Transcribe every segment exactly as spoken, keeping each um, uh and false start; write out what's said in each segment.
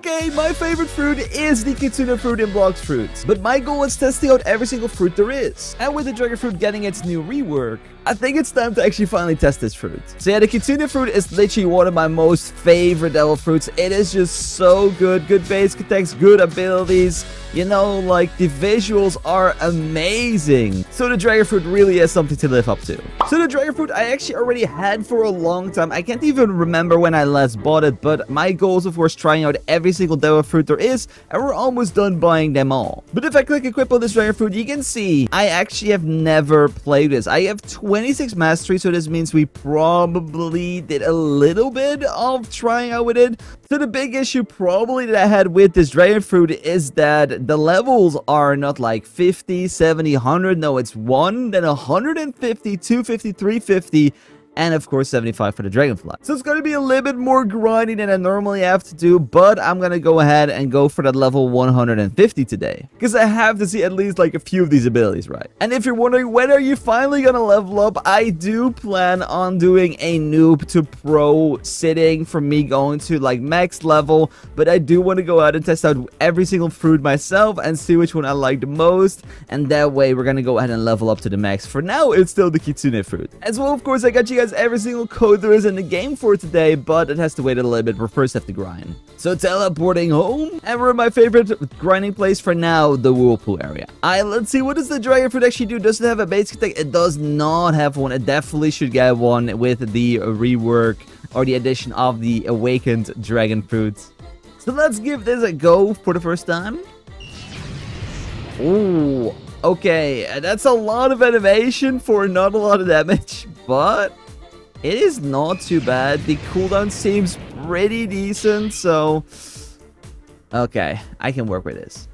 okay, my favorite fruit is the Kitsune fruit in Blox Fruits, but my goal is testing out every single fruit there is. And with the Dragon Fruit getting its new rework, I think it's time to actually finally test this fruit. So yeah, the Kitsune fruit is literally one of my most favorite devil fruits. It is just so good. Good base attacks, good abilities. You know, like, the visuals are amazing. So the Dragon Fruit really has something to live up to. So the Dragon Fruit I actually already had for a long time. I can't even remember when I last bought it, but my goal is of course trying out every single devil fruit there is, and we're almost done buying them all. But if I click equip on this Dragon Fruit, you can see I actually have never played this. I have twenty-six mastery, so this means we probably did a little bit of trying out with it. So the big issue probably that I had with this Dragon Fruit is that the levels are not like fifty, seventy, one hundred. No, it's one, then one fifty, two fifty, three fifty, and of course seventy-five for the Dragonflight. So it's going to be a little bit more grinding than I normally have to do, but I'm going to go ahead and go for that level one fifty today, because I have to see at least like a few of these abilities right. And if you're wondering when are you finally going to level up, I do plan on doing a noob to pro sitting for me going to like max level, but I do want to go out and test out every single fruit myself and see which one I like the most, and that way we're going to go ahead and level up to the max. For now, it's still the Kitsune fruit. As well, of course, I got you guys every single code there is in the game for today, but it has to wait a little bit. We first have to grind. So teleporting home, and we're in my favorite grinding place for now, the whirlpool area. Alright, let's see, what does the Dragon Fruit actually do? Does it have a basic attack? It does not have one. It definitely should get one with the rework or the addition of the awakened Dragon Fruit. So let's give this a go for the first time. Ooh, okay, that's a lot of animation for not a lot of damage, but it is not too bad. The cooldown seems pretty decent, so okay, I can work with this.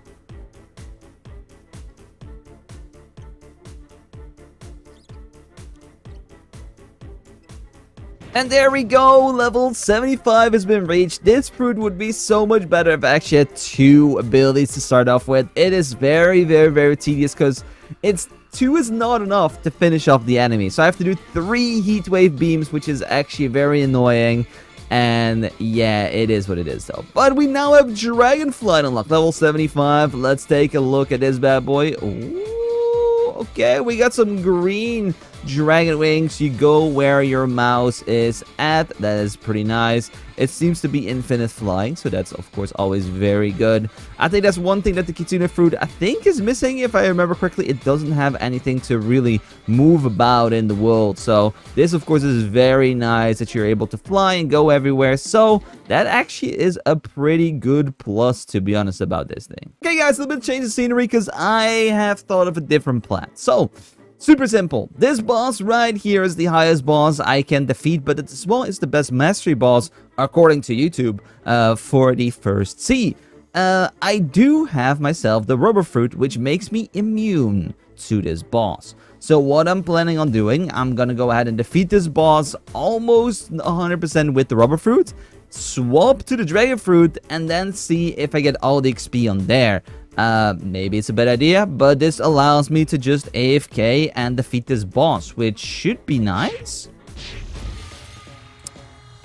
And there we go, level seventy-five has been reached. This fruit would be so much better if I actually had two abilities to start off with. It is very, very, very tedious because it's two is not enough to finish off the enemy. So I have to do three heatwave beams, which is actually very annoying. And yeah, it is what it is though. But we now have Dragonflight unlocked, level seventy-five. Let's take a look at this bad boy. Ooh, okay, we got some green dragon wings. You go where your mouse is at. That is pretty nice. It seems to be infinite flying, so that's of course always very good. I think that's one thing that the Kitsune fruit I think is missing, if I remember correctly. It doesn't have anything to really move about in the world, so this of course is very nice that you're able to fly and go everywhere. So that actually is a pretty good plus, to be honest, about this thing. Okay guys, a little bit change the scenery because I have thought of a different plan. So super simple. This boss right here is the highest boss I can defeat, but it as well is the best mastery boss, according to YouTube, uh, for the first C. Uh, I do have myself the rubber fruit, which makes me immune to this boss. So what I'm planning on doing, I'm gonna go ahead and defeat this boss almost one hundred percent with the rubber fruit, swap to the Dragon Fruit, and then see if I get all the X P on there. Uh, maybe it's a bad idea, but this allows me to just A F K and defeat this boss, which should be nice.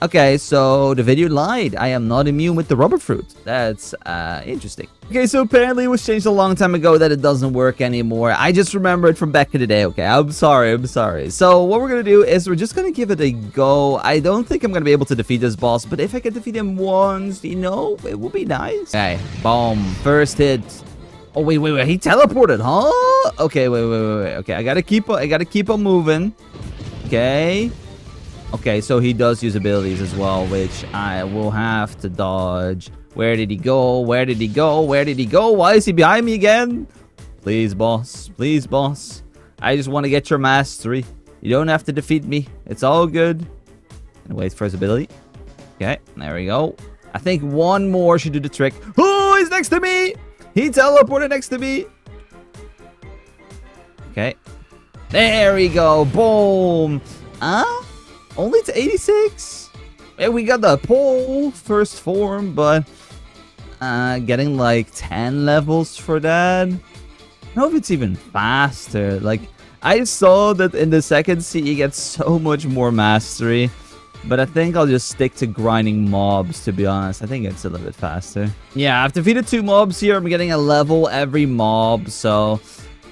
Okay, so the video lied. I am not immune with the rubber fruit. That's uh, interesting. Okay, so apparently it was changed a long time ago that it doesn't work anymore. I just remember it from back in the day. Okay, I'm sorry, I'm sorry. So what we're going to do is we're just going to give it a go. I don't think I'm going to be able to defeat this boss, but if I can defeat him once, you know, it will be nice. Okay, boom, first hit. Oh, wait, wait, wait, he teleported, huh? Okay, wait, wait, wait, wait. Okay, I got to keep on, I got to keep on moving. Okay. Okay, so he does use abilities as well, which I will have to dodge. Where did he go? Where did he go? Where did he go? Why is he behind me again? Please, boss. Please, boss. I just want to get your mastery. You don't have to defeat me. It's all good. And wait for his ability. Okay, there we go. I think one more should do the trick. Oh, he's next to me! He teleported next to me! Okay. There we go. Boom! Huh? Only to eighty-six? Yeah, we got the pole first form, but uh, getting like ten levels for that. I don't know if it's even faster. Like, I saw that in the second C, you get so much more mastery. But I think I'll just stick to grinding mobs, to be honest. I think it's a little bit faster. Yeah, I've defeated two mobs here. I'm getting a level every mob, so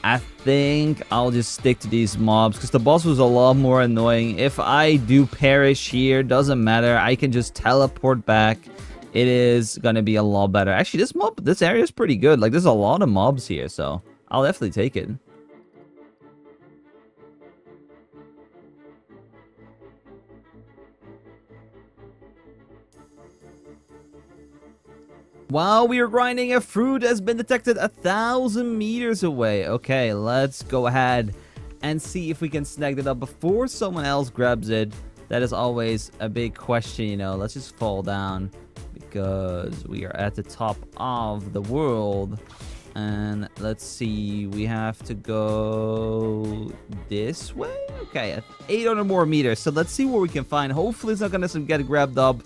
I think I'll just stick to these mobs because the boss was a lot more annoying. If I do perish here, doesn't matter. I can just teleport back. It is gonna be a lot better. Actually, this mob, this area is pretty good. Like, there's a lot of mobs here, so I'll definitely take it. While we are grinding, a fruit has been detected a thousand meters away. Okay, let's go ahead and see if we can snag that up before someone else grabs it. That is always a big question, you know. Let's just fall down because we are at the top of the world. And let's see, we have to go this way? Okay, eight hundred more meters. So let's see what we can find. Hopefully it's not going to get grabbed up.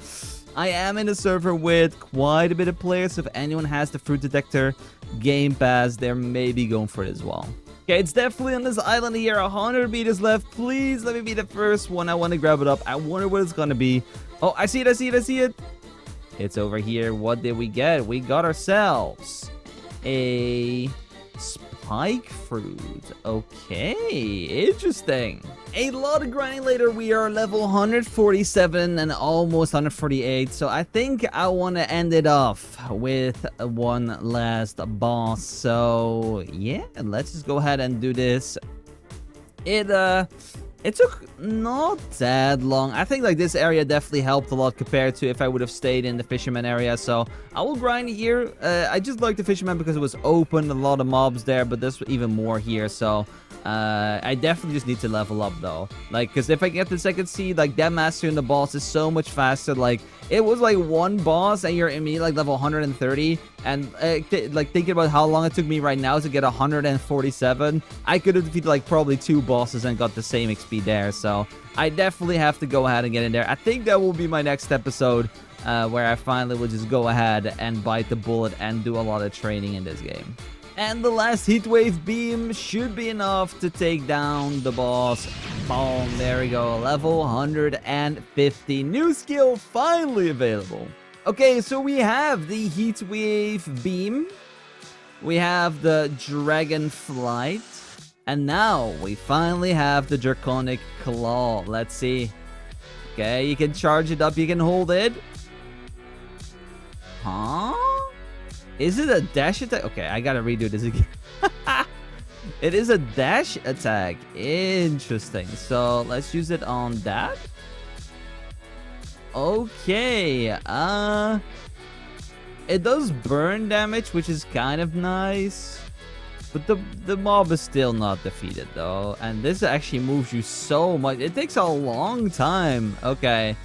I am in a server with quite a bit of players. If anyone has the fruit detector game pass, they're maybe going for it as well. Okay, it's definitely on this island here. one hundred meters left. Please let me be the first one. I want to grab it up. I wonder what it's going to be. Oh, I see it. I see it. I see it. It's over here. What did we get? We got ourselves a Pike fruit. Okay, interesting. A lot of grinding later, we are level one hundred forty-seven and almost one hundred forty-eight, so I think I want to end it off with one last boss. So yeah, let's just go ahead and do this. It uh it took not that long. I think like this area definitely helped a lot compared to if I would have stayed in the fisherman area. So I will grind here. Uh, I just like the fisherman because it was open. A lot of mobs there, but there's even more here. So uh, I definitely just need to level up though. Like, because if I get the second seed, like that master in the boss is so much faster. Like, it was like one boss and you're immediately like level one hundred thirty. And uh, th like thinking about how long it took me right now to get one hundred forty-seven, I could have defeated like probably two bosses and got the same experience there. So I definitely have to go ahead and get in there. I think that will be my next episode, uh, where I finally will just go ahead and bite the bullet and do a lot of training in this game. And the last heatwave beam should be enough to take down the boss. Boom, there we go. Level one hundred fifty. New skill finally available. Okay, so we have the heatwave beam. We have the Dragonflight. And now we finally have the Draconic Claw. Let's see. Okay, you can charge it up. You can hold it. Huh? Is it a dash attack? Okay, I gotta redo this again. It is a dash attack. Interesting. So let's use it on that. Okay. Uh, it does burn damage, which is kind of nice. But the, the mob is still not defeated, though. And this actually moves you so much. It takes a long time. Okay.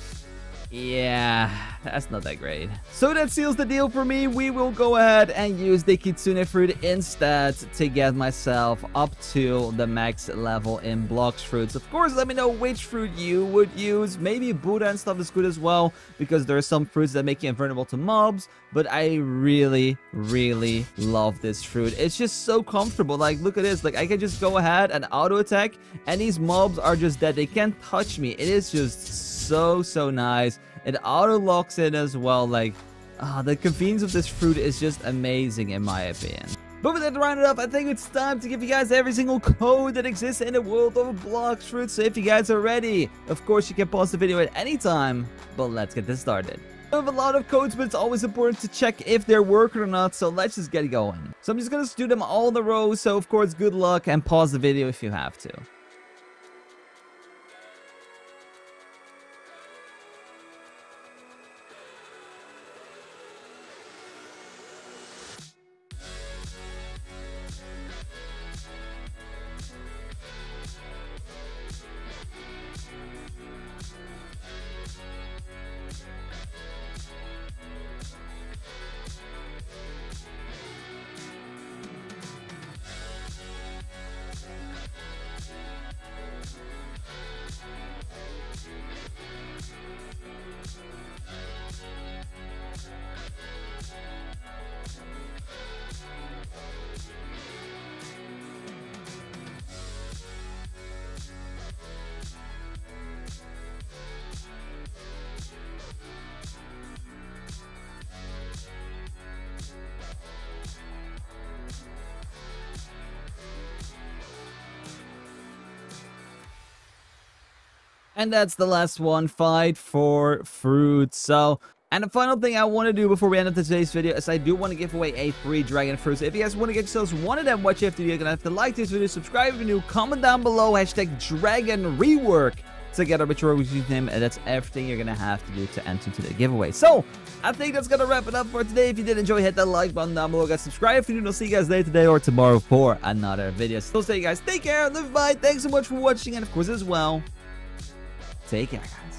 Yeah, that's not that great. So that seals the deal for me. We will go ahead and use the Kitsune fruit instead to get myself up to the max level in Blox Fruits. Of course, let me know which fruit you would use. Maybe Buddha and stuff is good as well, because there are some fruits that make you invulnerable to mobs. But I really, really love this fruit. It's just so comfortable. Like, look at this. Like, I can just go ahead and auto attack, and these mobs are just dead. They can't touch me. It is just so so so nice. It auto locks in as well. Like, ah, oh, the convenience of this fruit is just amazing in my opinion. But with that to round it up, I think it's time to give you guys every single code that exists in the world of Blox Fruits. So if you guys are ready, of course you can pause the video at any time, but let's get this started. I have a lot of codes, but it's always important to check if they're working or not, so let's just get going. So I'm just gonna do them all in a row, so of course good luck and pause the video if you have to. And that's the last one, fight for fruit. So, and the final thing I want to do before we end up today's video is I do want to give away a free dragon fruit. So if you guys want to get yourselves one of them, what you have to do, you're going to have to like this video, subscribe if you're new, comment down below, hashtag dragon rework. Together with your YouTube name, and that's everything you're gonna have to do to enter to the giveaway. So I think that's gonna wrap it up for today. If you did enjoy, hit that like button down below, guys. Subscribe if you do. I'll see you guys later today or tomorrow for another video. So stay, guys, take care, live by. Thanks so much for watching, and of course as well, take care, guys.